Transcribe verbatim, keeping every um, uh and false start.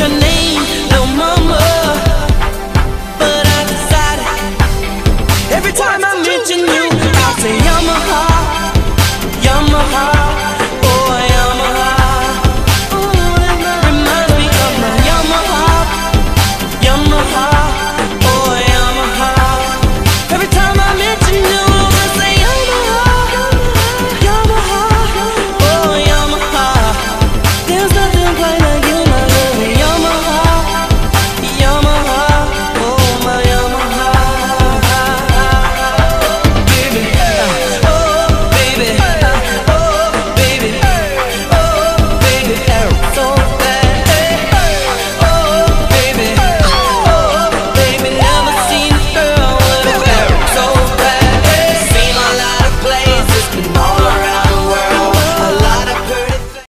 your name no more.